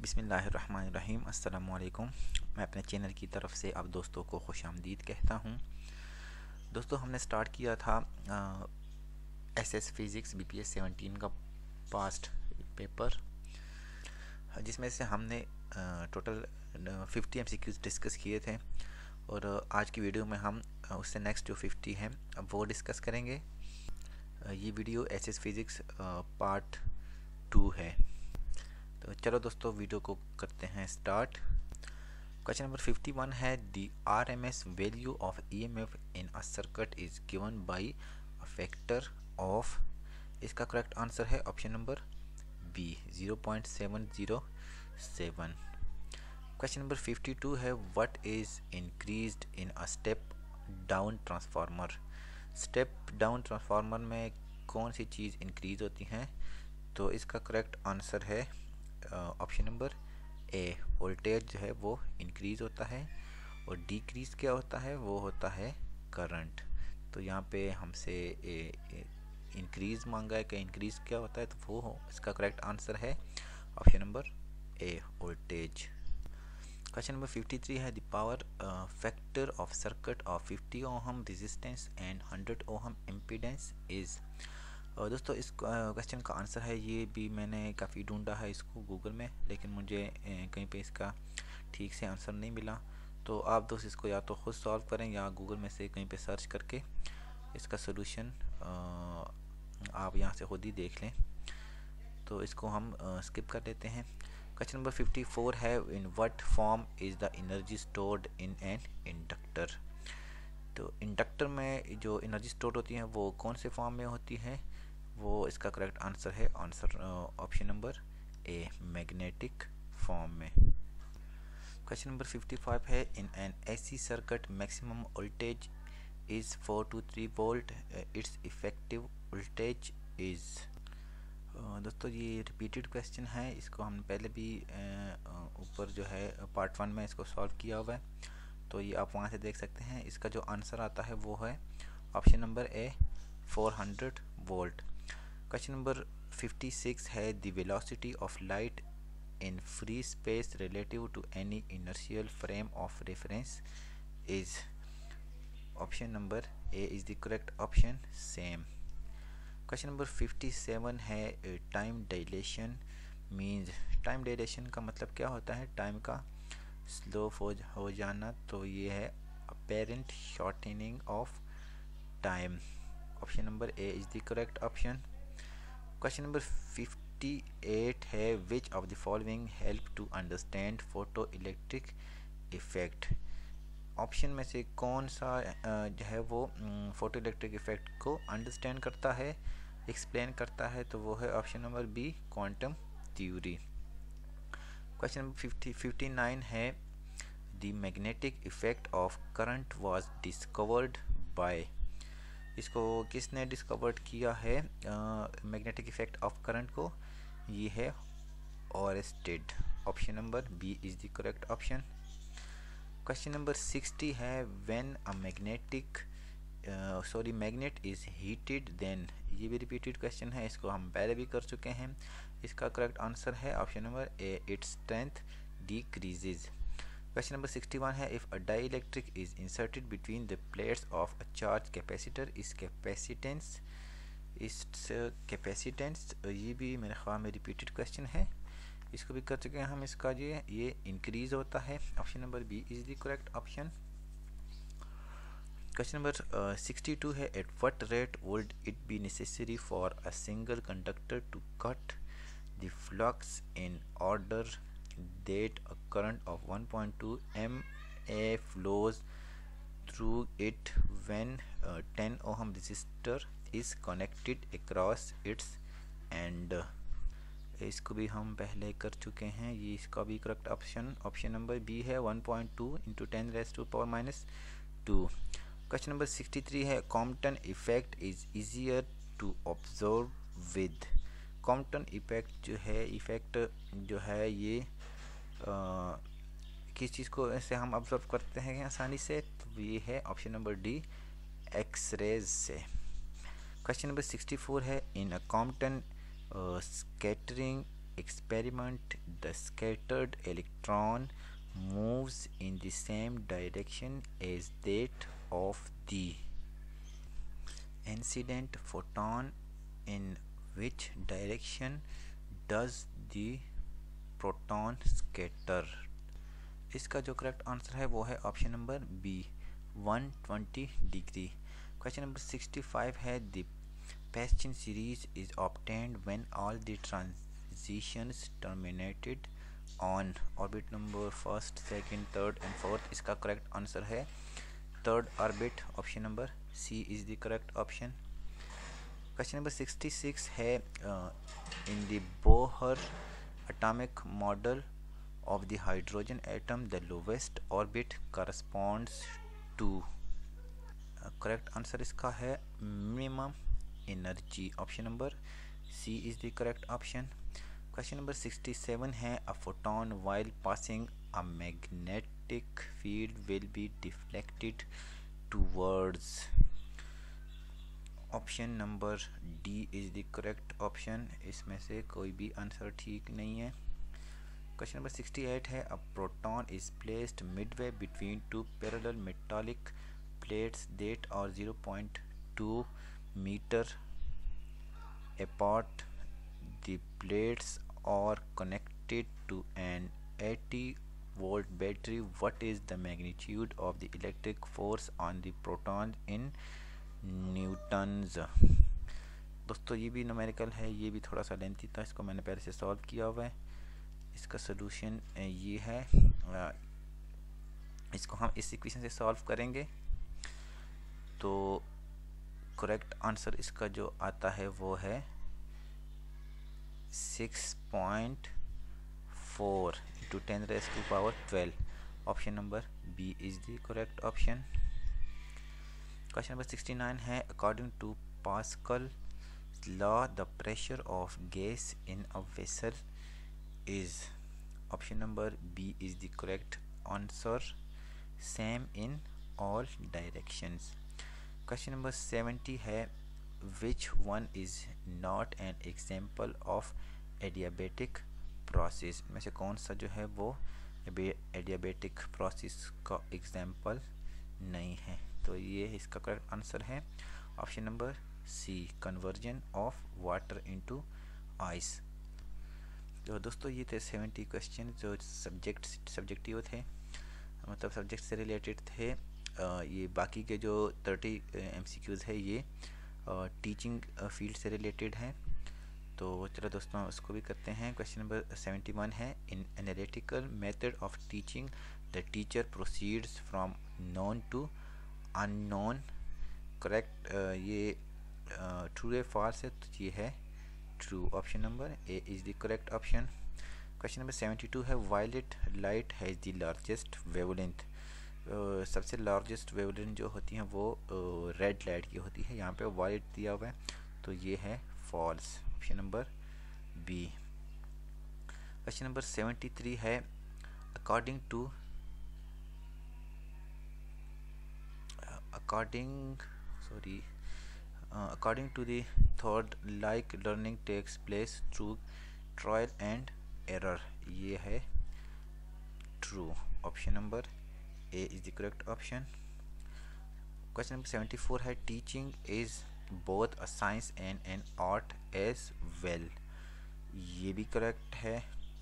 बिस्मिल्लाहिर्रहमानिर्रहीम। अस्सलामुअलैकुम। मैं अपने चैनल की तरफ से आप दोस्तों को खुशामदीद कहता हूं। दोस्तों, हमने स्टार्ट किया था SS फिज़िक्स BPS 17 का पास्ट पेपर, जिसमें से हमने टोटल 50 MCQs डिस्कस किए थे। और आज की वीडियो में हम उससे नेक्स्ट जो 50 हैं वो डिस्कस करेंगे। ये वीडियो SS फिज़िक्स पार्ट 2 है। तो चलो दोस्तों, वीडियो को करते हैं स्टार्ट। क्वेश्चन नंबर 51 है, the RMS value of EMF in a circuit is given by a factor of. इसका करेक्ट आंसर है option number B 0.707। Question number 52 है, what is increased in a step down transformer. Step down transformer में कौन सी चीज़ increase होती हैं? तो इसका करेक्ट आंसर है ऑप्शन नंबर ए, वोल्टेज जो है वो इंक्रीज होता है। और डिक्रीज क्या होता है? वो होता है करंट। तो यहाँ पे हमसे इंक्रीज मांगा है कि इंक्रीज क्या होता है, तो वो इसका करेक्ट आंसर है option number A, voltage. Question number 53 है, the power factor of circuit of 50 ohm resistance and 100 ohm impedance is. और दोस्तों, इस क्वेश्चन का आंसर है, ये भी मैंने काफ़ी ढूंढा है इसको गूगल में, लेकिन मुझे कहीं पे इसका ठीक से आंसर नहीं मिला। तो आप दोस्त इसको या तो खुद सॉल्व करें या गूगल में से कहीं पे सर्च करके इसका सलूशन आप यहाँ से खुद ही देख लें। तो इसको हम स्किप कर देते हैं। क्वेश्चन नंबर 54 है, in what form is the energy stored in an inductor. तो इंडक्टर में जो एनर्जी स्टोर्ड होती है वो कौन से फॉर्म में होती है? वो इसका करेक्ट आंसर है option number A, magnetic form में। क्वेश्चन नंबर 55 है, in an AC circuit maximum voltage is 4 to 3 volt, its effective voltage is. दोस्तों, ये रिपीटेड क्वेश्चन है, इसको हमने पहले भी ऊपर जो है पार्ट 1 में इसको सॉल्व किया हुआ है, तो ये आप वहाँ से देख सकते हैं। इसका जो आंसर आता है वो है option number A, 400 volt. Question number 56 है, the velocity of light in free space relative to any inertial frame of reference is. Option number A is the correct option, same. Question number 57 है, time dilation means. Time dilation का मतलब क्या होता है? Time का slow हो जाना। तो ये है apparent shortening of time. Option number A is the correct option. Question number 58 है, which of the following help to understand photo electric effect. Option में से कौन सा जो है वो फोटो इलेक्ट्रिक इफ़ेक्ट को अंडरस्टैंड करता है, एक्सप्लेन करता है? तो वो है option number B, quantum theory. Question number 59 है, the magnetic effect of current was discovered by. इसको किसने डिस्कवर्ड किया है मैग्नेटिक इफ़ेक्ट ऑफ करंट को? ये है Oersted. Option number B is the correct option. Question number 60 है, when a magnet is heated then. ये भी रिपीटेड क्वेश्चन है, इसको हम पहले भी कर चुके हैं। इसका करेक्ट आंसर है option number A, its strength decreases. Question number 61 है, if a dielectric is inserted between the plates of a charge capacitor its capacitance. ये भी मेरे ख्याल में रिपीटेड क्वेश्चन है, इसको भी कर चुके हैं हम। इसका ये इंक्रीज होता है। Option number B is the correct option. Question number 62 है, at what rate would it be necessary for a single conductor to cut the flux in order that a current of 1.2 mA flows through it when 10 ohm resistor is connected across its end. इसको भी हम पहले कर चुके हैं। ये इसका भी करेक्ट ऑप्शन नंबर बी है, 1.2 × 10⁻⁴ क्वेश्चन नंबर 63 है, Compton effect is easier to observe with. Compton effect जो है ये किस चीज़ को ऐसे हम ऑब्जर्व करते हैं आसानी से? तो ये है ऑप्शन नंबर डी, एक्सरेज से। क्वेश्चन नंबर 64 है, in a Compton scattering experiment, the scattered electron moves in the same direction as that of the incident photon. In which direction does the proton scatter? इसका जो correct answer है वो है option number B 120 degree. Question number 65 है the Peshin series is obtained when all the transitions terminated on orbit number first, second, third and fourth. इसका correct answer है third orbit. Option number C is the correct option. Question number 66 है in the Bohr atomic model of the hydrogen atom the lowest orbit corresponds to. correct answer इसका है minimum energy. option number C is the correct option. question number 67 है a photon while passing a magnetic field will be deflected towards. option number D is the correct option. इसमें से कोई भी answer ठीक नहीं है. क्वेश्चन नंबर 68 है a proton is placed midway between two parallel metallic plates that are 0.2 metre apart. The plates are connected to an 80 volt battery. What is the magnitude of the electric force on the proton in newtons. दोस्तों ये भी numerical है, ये भी थोड़ा सा lengthy था, इसको मैंने पहले से सॉल्व किया हुआ है. इसका सलूशन ये है, इसको हम इस इक्वेशन से सॉल्व करेंगे तो करेक्ट आंसर इसका जो आता है वो है 6.4 into 10 raised to power 12. Option number B is the correct option. Question number 69 hai, according to Pascal's law, the pressure of gas in a vessel is. Option number B is the correct answer. Same in all directions. Question number 70 hai, which one is not an example of adiabatic process? में से कौन सा जो है वो adiabatic process का example नहीं है, तो ये इसका correct answer है option number C conversion of water into ice. तो दोस्तों ये थे 70 क्वेश्चन जो सब्जेक्टिव थे, मतलब सब्जेक्ट से रिलेटेड थे. ये बाकी के जो 30 MCQs है ये टीचिंग फील्ड से रिलेटेड हैं. तो चलो दोस्तों उसको भी करते हैं. क्वेश्चन नंबर 71 है in analytical method of teaching the teacher proceeds from known to unknown. Correct ये ट्रू या फॉल्स है, तो ये है true. option number A is the correct option. question number 72 है violet light has the largest wavelength. सबसे largest wavelength जो होती है वो red light की होती है. यहाँ पे violet दिया हुआ है तो ये है false. option number B. question number 73 है according to the third like learning takes place through trial and error. ये है true. option number A is the correct option. question number 74 है teaching is both a science and an art as well. ये भी correct है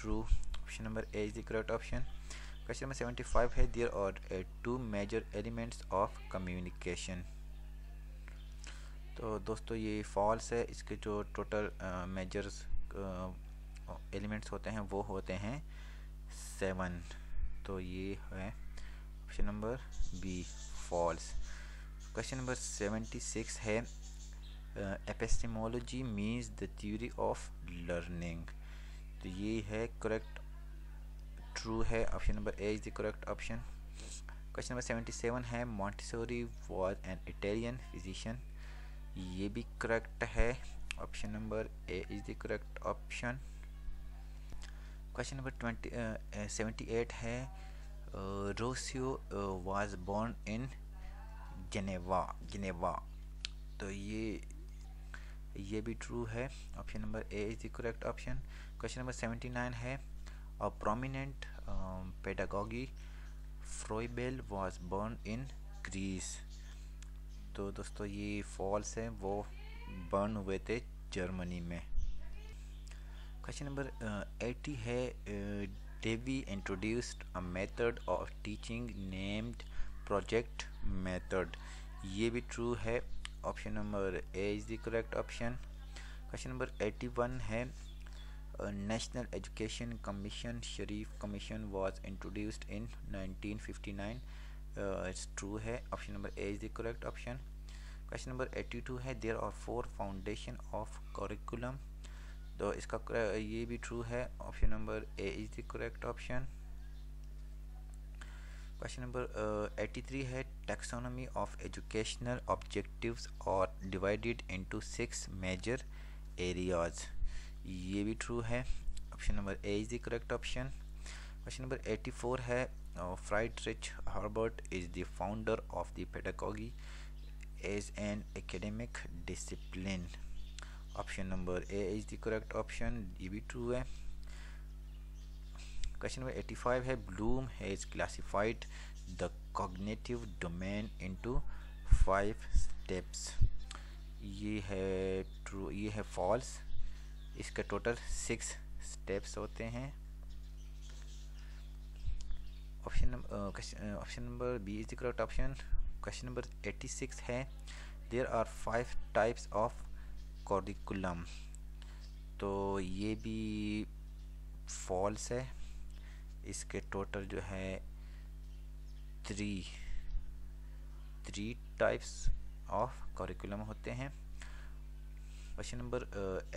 true. option number A is the correct option. question number 75 है there are two major elements of communication. तो दोस्तों ये false है. इसके जो टोटल मेजर्स एलिमेंट्स होते हैं वो होते हैं 7, तो ये है option number B false. Question number 76 है epistemology means the theory of learning. तो ये है करेक्ट ट्रू है. Option number A is the correct option. Question number 77 है Montessori was an Italian physician. ये भी करेक्ट है. Option number A is the correct option. Question number 78 है Rousseau was born in Geneva. तो ये भी true है. Option number A is the correct option. Question number 79 है, a prominent pedagogy Froebel was born in Greece. तो दोस्तों ये false है, वो बर्न हुए थे जर्मनी में। क्वेश्चन नंबर 80 है, Dewey introduced a method of teaching named project method. ये भी ट्रू है, option number A is the correct option. Question number 81 है, national education commission Sharif commission was introduced in 1959। It's true है, option number A is the correct option. Question number 82 है, there are 4 foundation of curriculum. तो इसका ये भी true है, option number A is the correct option. Question number 83 है, taxonomy of educational objectives और divided into 6 major areas. ये भी ट्रू है, option number A is the correct option. Question number 84 है, Friedrich Herbart is the founder of the pedagogy as an academic discipline. Option number A is the correct option, ये भी true है। Question number 85 है, Bloom has classified the cognitive domain into 5 steps. ये है true, ये है false. इसके total 6 steps होते हैं। Option number B is the correct option. Question number 86 है, there are 5 types of curriculum. तो ये भी फॉल्स है, इसके टोटल जो है 3 टाइप्स ऑफ करिकुलम होते हैं। क्वेश्चन नंबर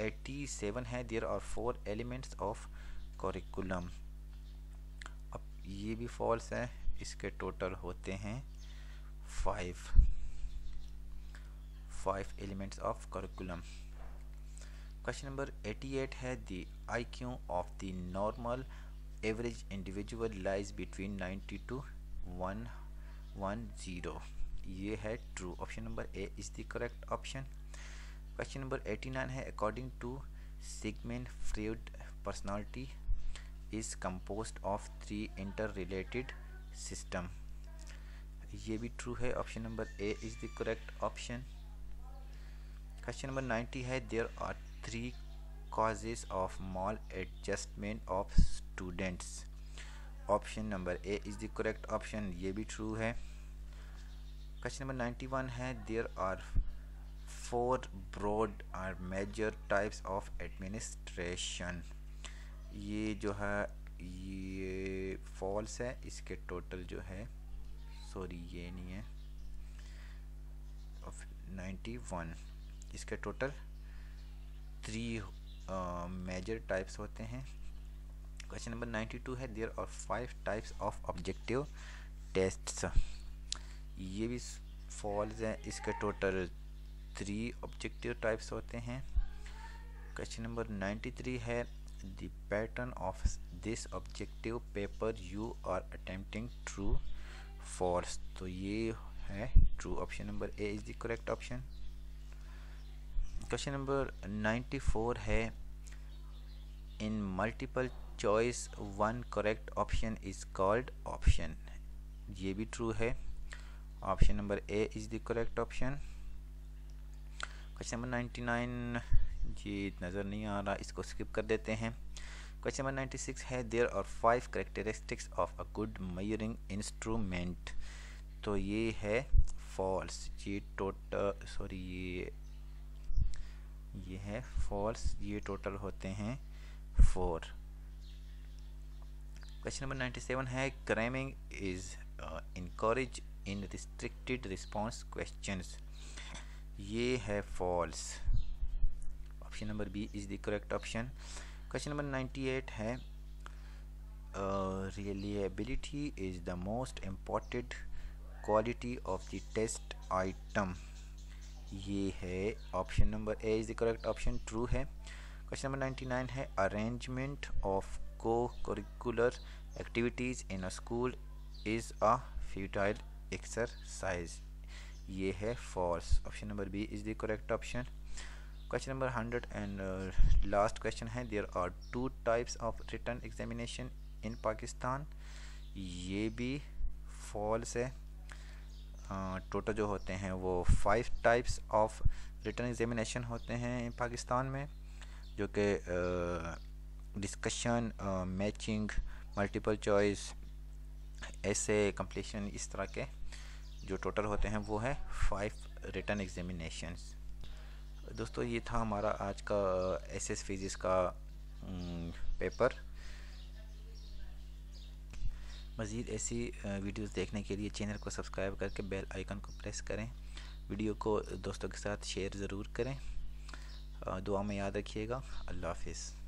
87 है, there are 4 elements of curriculum. अब ये भी फॉल्स है, इसके टोटल होते हैं 5 elements of curriculum. Question number 88 है, the IQ of the normal average individual lies between 90 to 110। ये है true, option number A is the correct option. Question number 89 है, according to Sigmund Freud personality is composed of 3 inter related system. ये भी true है, option number A is the correct option. Question number 90 है, there are 3 causes of maladjustment of students. Option number A is the correct option, ये भी true है। Question number 91 है, there are 4 broad और major types of administration. ये जो है ये फॉल्स है, इसके टोटल जो है सॉरी ये नहीं है ऑफ 91, इसके टोटल 3 मेजर टाइप्स होते हैं। क्वेश्चन नंबर 92 है, there are 5 types of objective tests. ये भी फॉल्स है, इसके टोटल 3 ऑब्जेक्टिव टाइप्स होते हैं। क्वेश्चन नंबर 93 है, the pattern of this objective paper you are attempting true false. तो ये है true, option number A is the correct option. Question number 94 है, in multiple choice 1 correct option is called option. ये भी true है, option number A is the correct option. Question number 99 ये नज़र नहीं आ रहा, इसको स्किप कर देते हैं। क्वेश्चन नंबर 96 है, there are 5 characteristics of a good measuring instrument. तो ये है फॉल्स, ये टोटल सॉरी ये है फॉल्स, ये टोटल होते हैं 4। क्वेश्चन नंबर 97 है, cramming is encourage in restricted response questions. ये है false, option number B is the correct option. Question number 98 है, reliability is the most important quality of the test item. ये है option number A is the correct option, true है। Question number 99 है, arrangement of को curricular activities in a school is a futile exercise. ये है false, option number B is the correct option. Question number 100 and last question है, there are two types of written examination in Pakistan. ये भी false है। Total जो होते हैं वो 5 टाइप्स ऑफ रिटन एग्जामिनेशन होते हैं पाकिस्तान में, जो कि डिस्कशन, मैचिंग, मल्टीपल चॉइस, ऐसे कंप्लीशन, इस तरह के जो टोटल होते हैं वो है 5 रिटन एग्जामिनेशंस। दोस्तों ये था हमारा आज का एसएस फिजिक्स का पेपर। मज़ीद ऐसी वीडियोस देखने के लिए चैनल को सब्सक्राइब करके बेल आइकन को प्रेस करें, वीडियो को दोस्तों के साथ शेयर ज़रूर करें। दुआ में याद रखिएगा। अल्लाह हाफिज़।